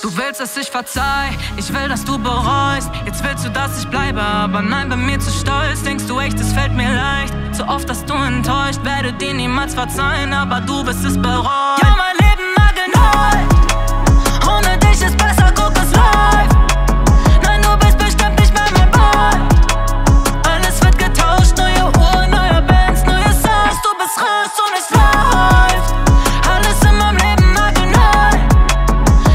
Du willst, dass ich verzeih, ich will, dass du bereust. Jetzt willst du, dass ich bleibe, aber nein, bei mir zu stolz. Denkst du echt, es fällt mir leicht? So oft hast du enttäuscht, werde dir niemals verzeihen, aber du bist es bereut. Ja, mein Leben nagelneu, ohne dich ist besser, guck, es läuft. Nein, du bist bestimmt nicht mehr mein Boy. Alles wird getauscht, neue Uhren, neue Bands, neue Songs. Du bist raus und es läuft. Alles in meinem Leben nagelneu.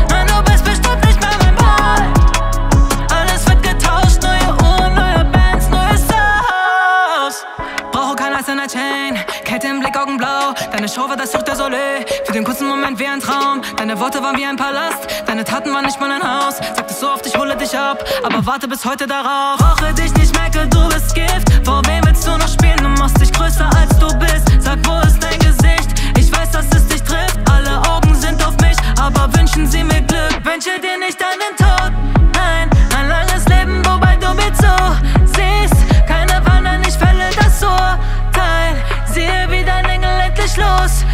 Nein, du bist bestimmt nicht mehr mein Boy. Alles wird getauscht, neue Uhren, neue Bands, neue Songs. Brauche kein Eis in der Chain, Kälte im Blick, Augen blau. Deine Show war das Cirque du Soleil, für den kurzen Moment wie ein Traum. Deine Worte waren wie ein Palast, deine Taten waren nicht mal ein Haus. Sagtest so oft, ich hole dich ab, aber warte bis heute darauf. Brauche dich nicht, merke, du bist Gift. Vor wem willst du noch spielen? Du machst dich größer als du bist. Sag, wo ist dein Gesicht? Ich weiß, dass es dich trifft. Alle Augen sind auf mich, aber wünschen sie mir Glück. Wünsche dir nicht deinen Tod, nein, ein langes Leben, wobei du mir zusiehst. Keine Wandern, ich fälle das Urteil. Siehe, wie dein Engel endlich losfliegt.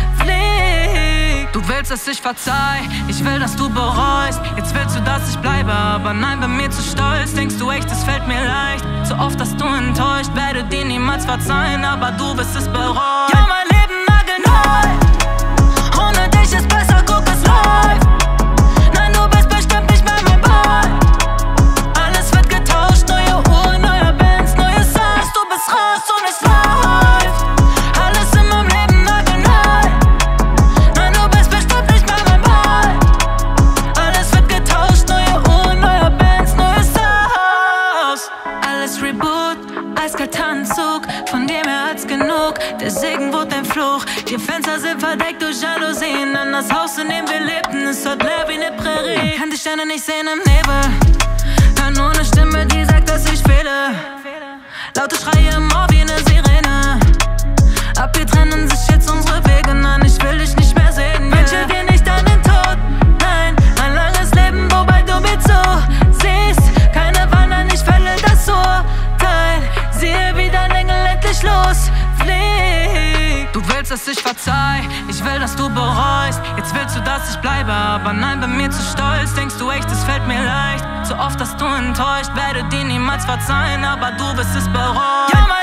Du willst, dass ich verzeih, ich will, dass du bereust. Jetzt willst du, dass ich bleibe, aber nein, bei mir zu stolz. Denkst du echt, es fällt mir leicht? So oft hast du enttäuscht, werde dir niemals verzeihen, aber du bist es bereut. Ja, mein Leben nagelneu, ohne dich ist besser, guck, es läuft. Nein, du bist bestimmt nicht mehr mein Boy. Alles wird getauscht, neue Uhren, neue Bands, neue Songs. Du bist raus und es läuft. Alles in meinem Leben nagelneu. Nein, du bist bestimmt nicht mehr mein Boy. Alles wird getauscht, neue Uhren, neue Bands, neue Songs. Alles Reboot, eiskalter Anzug, von dem her hat's genug. Der Segen wurde ein Fluch. Die Fenster sind verdeckt durch Jalousien. An das Haus, in dem wir lebten, ist dort leer wie eine Prärie. Kann die Sterne nicht sehen im Nebel, hör nur eine Stimme, die sagt, dass ich fehle. Laute Schreie im Ohr wie eine Sirene. Ab hier trennen sich jetzt unsere Wege. Nein, ich will dich nicht mehr sehen. Wünsche dir nicht deinen Tod, nein, ein langes Leben, wobei du mir zusiehst. Keine Wandern, ich fälle das Urteil. Siehe, wie dein Engel endlich losfliegt. Du willst, dass ich verzeih, ich will, dass du bereust. Jetzt willst du, dass ich bleibe, aber nein, bei mir zu stolz. Denkst du echt, es fällt mir leicht? So oft hast du enttäuscht, werde dir niemals verzeihen, aber du bist es bereut. Ja,